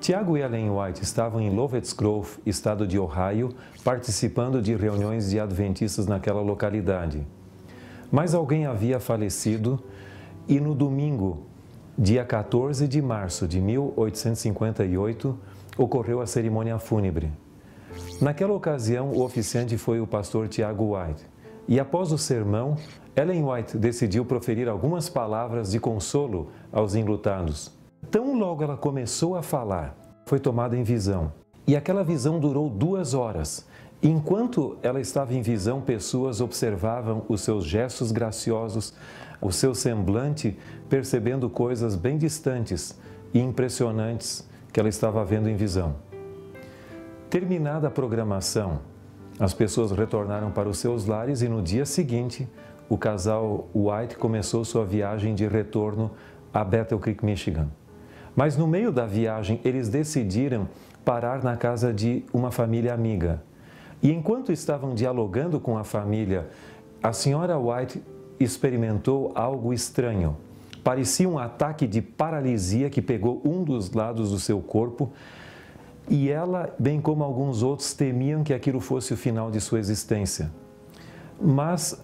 Tiago e Ellen White estavam em Lovett's Grove, estado de Ohio, participando de reuniões de adventistas naquela localidade. Mas alguém havia falecido e no domingo, dia 14 de março de 1858, ocorreu a cerimônia fúnebre. Naquela ocasião, o oficiante foi o pastor Tiago White. E após o sermão, Ellen White decidiu proferir algumas palavras de consolo aos enlutados. Tão logo ela começou a falar, foi tomada em visão. E aquela visão durou 2 horas. Enquanto ela estava em visão, pessoas observavam os seus gestos graciosos, o seu semblante, percebendo coisas bem distantes e impressionantes que ela estava vendo em visão. Terminada a programação, as pessoas retornaram para os seus lares e no dia seguinte, o casal White começou sua viagem de retorno a Battle Creek, Michigan. Mas no meio da viagem, eles decidiram parar na casa de uma família amiga. E enquanto estavam dialogando com a família, a senhora White experimentou algo estranho. Parecia um ataque de paralisia que pegou um dos lados do seu corpo e ela, bem como alguns outros, temiam que aquilo fosse o final de sua existência. Mas,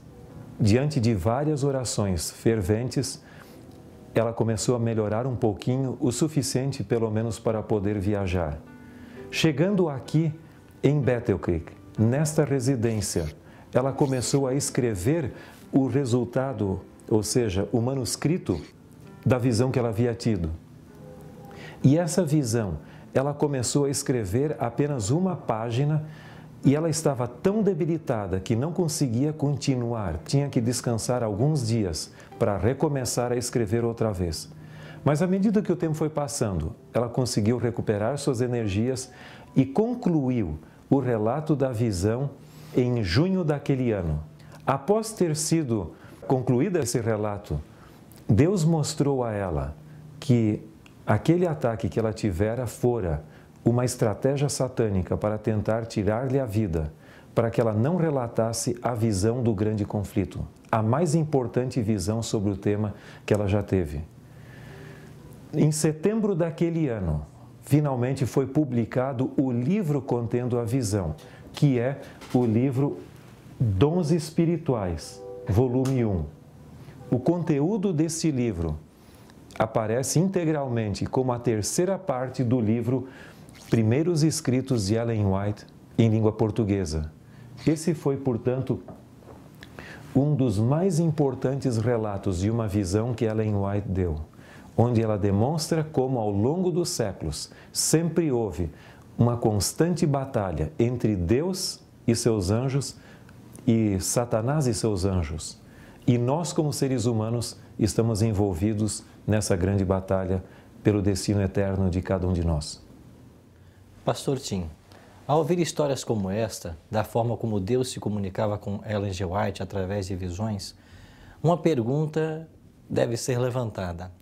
diante de várias orações ferventes, ela começou a melhorar um pouquinho, o suficiente pelo menos para poder viajar. Chegando aqui em Battle Creek, nesta residência, ela começou a escrever o resultado, ou seja, o manuscrito da visão que ela havia tido. E essa visão, ela começou a escrever apenas uma página e ela estava tão debilitada que não conseguia continuar. Tinha que descansar alguns dias para recomeçar a escrever outra vez. Mas à medida que o tempo foi passando, ela conseguiu recuperar suas energias e concluiu o relato da visão em junho daquele ano. Após ter sido concluído esse relato, Deus mostrou a ela que aquele ataque que ela tivera fora uma estratégia satânica para tentar tirar-lhe a vida, para que ela não relatasse a visão do grande conflito, a mais importante visão sobre o tema que ela já teve. Em setembro daquele ano, finalmente foi publicado o livro contendo a visão, que é o livro Dons Espirituais, volume 1. O conteúdo desse livro aparece integralmente como a 3ª parte do livro Primeiros Escritos de Ellen White, em língua portuguesa. Esse foi, portanto, um dos mais importantes relatos de uma visão que Ellen White deu, onde ela demonstra como, ao longo dos séculos, sempre houve uma constante batalha entre Deus e seus anjos e Satanás e seus anjos. E nós, como seres humanos, estamos envolvidos nessa grande batalha pelo destino eterno de cada um de nós. Pastor Timm, ao ouvir histórias como esta, da forma como Deus se comunicava com Ellen G. White através de visões, uma pergunta deve ser levantada.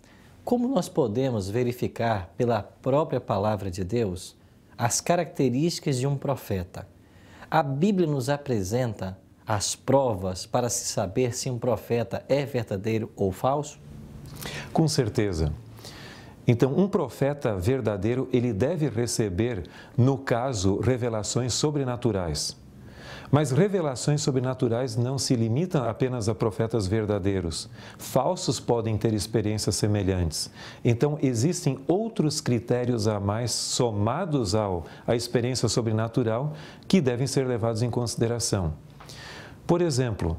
Como nós podemos verificar pela própria palavra de Deus as características de um profeta? A Bíblia nos apresenta as provas para se saber se um profeta é verdadeiro ou falso? Com certeza. Então, um profeta verdadeiro, ele deve receber, no caso, revelações sobrenaturais. Mas revelações sobrenaturais não se limitam apenas a profetas verdadeiros. Falsos podem ter experiências semelhantes. Então, existem outros critérios a mais somados à experiência sobrenatural que devem ser levados em consideração. Por exemplo,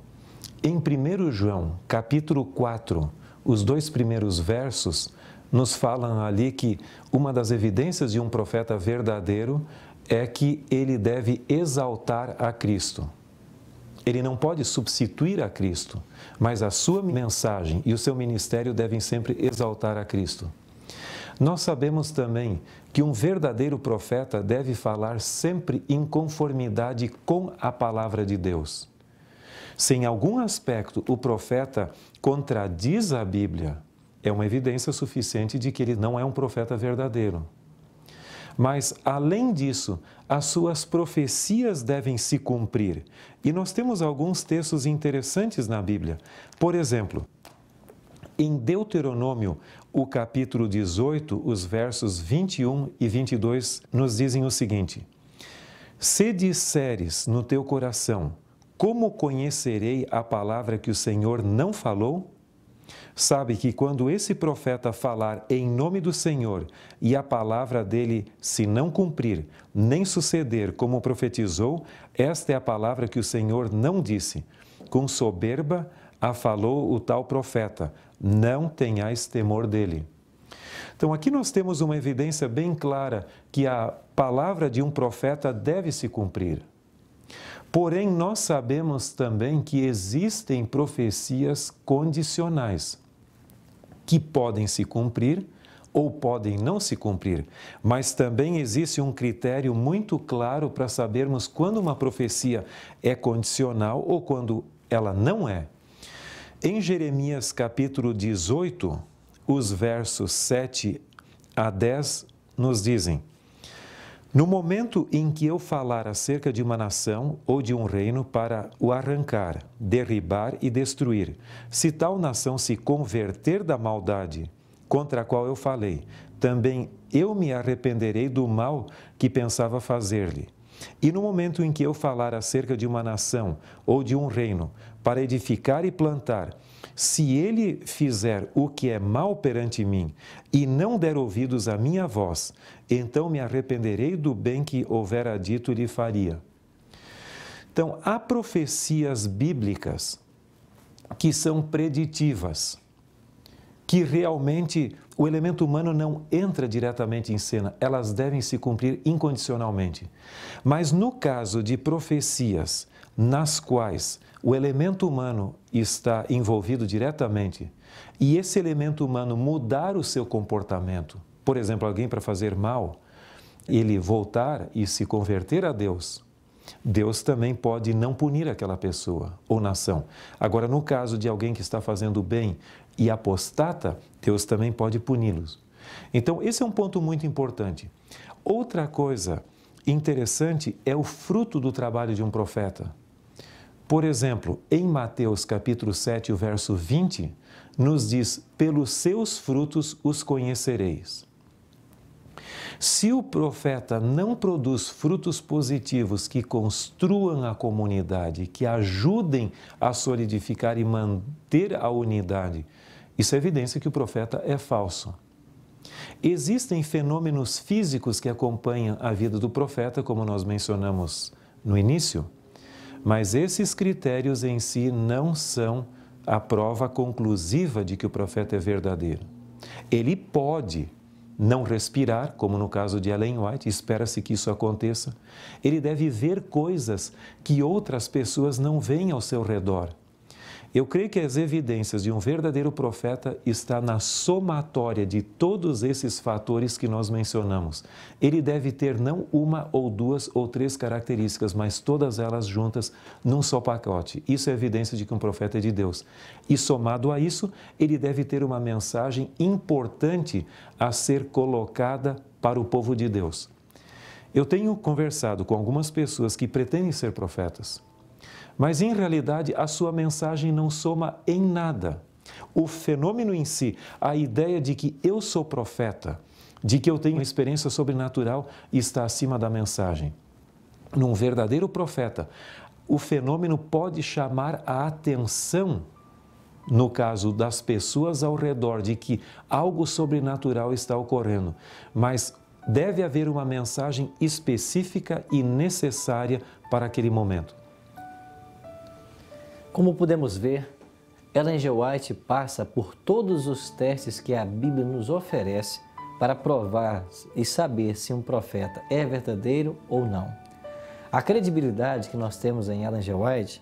em 1 João, capítulo 4, os 2 primeiros versos, nos falam ali que uma das evidências de um profeta verdadeiro é que ele deve exaltar a Cristo. Ele não pode substituir a Cristo, mas a sua mensagem e o seu ministério devem sempre exaltar a Cristo. Nós sabemos também que um verdadeiro profeta deve falar sempre em conformidade com a palavra de Deus. Se em algum aspecto o profeta contradiz a Bíblia, é uma evidência suficiente de que ele não é um profeta verdadeiro. Mas, além disso, as suas profecias devem se cumprir. E nós temos alguns textos interessantes na Bíblia. Por exemplo, em Deuteronômio, o capítulo 18, os versos 21 e 22, nos dizem o seguinte: se disseres no teu coração, como conhecerei a palavra que o Senhor não falou? Sabe que quando esse profeta falar em nome do Senhor e a palavra dele se não cumprir, nem suceder como profetizou, esta é a palavra que o Senhor não disse. Com soberba a falou o tal profeta, não tenhais temor dele. Então aqui nós temos uma evidência bem clara que a palavra de um profeta deve se cumprir. Porém, nós sabemos também que existem profecias condicionais que podem se cumprir ou podem não se cumprir, mas também existe um critério muito claro para sabermos quando uma profecia é condicional ou quando ela não é. Em Jeremias capítulo 18, os versos 7 a 10 nos dizem: no momento em que eu falar acerca de uma nação ou de um reino para o arrancar, derribar e destruir, se tal nação se converter da maldade contra a qual eu falei, também eu me arrependerei do mal que pensava fazer-lhe. E no momento em que eu falar acerca de uma nação ou de um reino para edificar e plantar, se ele fizer o que é mal perante mim e não der ouvidos à minha voz, então me arrependerei do bem que houvera dito lhe faria. Então, há profecias bíblicas que são preditivas, que realmente o elemento humano não entra diretamente em cena, elas devem se cumprir incondicionalmente. Mas no caso de profecias nas quais o elemento humano está envolvido diretamente, e esse elemento humano mudar o seu comportamento, por exemplo, alguém para fazer mal, ele voltar e se converter a Deus, Deus também pode não punir aquela pessoa ou nação. Agora, no caso de alguém que está fazendo bem e apostata, Deus também pode puni-los. Então, esse é um ponto muito importante. Outra coisa interessante é o fruto do trabalho de um profeta. Por exemplo, em Mateus capítulo 7, o verso 20, nos diz: pelos seus frutos os conhecereis. Se o profeta não produz frutos positivos que construam a comunidade, que ajudem a solidificar e manter a unidade, isso é evidência que o profeta é falso. Existem fenômenos físicos que acompanham a vida do profeta, como nós mencionamos no início, mas esses critérios em si não são a prova conclusiva de que o profeta é verdadeiro. Ele pode não respirar, como no caso de Ellen White, espera-se que isso aconteça. Ele deve ver coisas que outras pessoas não veem ao seu redor. Eu creio que as evidências de um verdadeiro profeta está na somatória de todos esses fatores que nós mencionamos. Ele deve ter não uma ou duas ou três características, mas todas elas juntas num só pacote. Isso é evidência de que um profeta é de Deus. E somado a isso, ele deve ter uma mensagem importante a ser colocada para o povo de Deus. Eu tenho conversado com algumas pessoas que pretendem ser profetas, mas, em realidade, a sua mensagem não soma em nada. O fenômeno em si, a ideia de que eu sou profeta, de que eu tenho experiência sobrenatural, está acima da mensagem. Num verdadeiro profeta, o fenômeno pode chamar a atenção, no caso das pessoas ao redor, de que algo sobrenatural está ocorrendo, mas deve haver uma mensagem específica e necessária para aquele momento. Como podemos ver, Ellen G. White passa por todos os testes que a Bíblia nos oferece para provar e saber se um profeta é verdadeiro ou não. A credibilidade que nós temos em Ellen G. White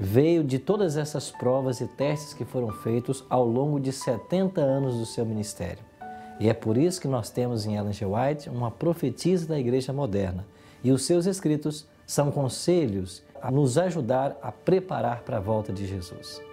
veio de todas essas provas e testes que foram feitos ao longo de 70 anos do seu ministério. E é por isso que nós temos em Ellen G. White uma profetisa da igreja moderna, e os seus escritos são conselhos a nos ajudar a preparar para a volta de Jesus.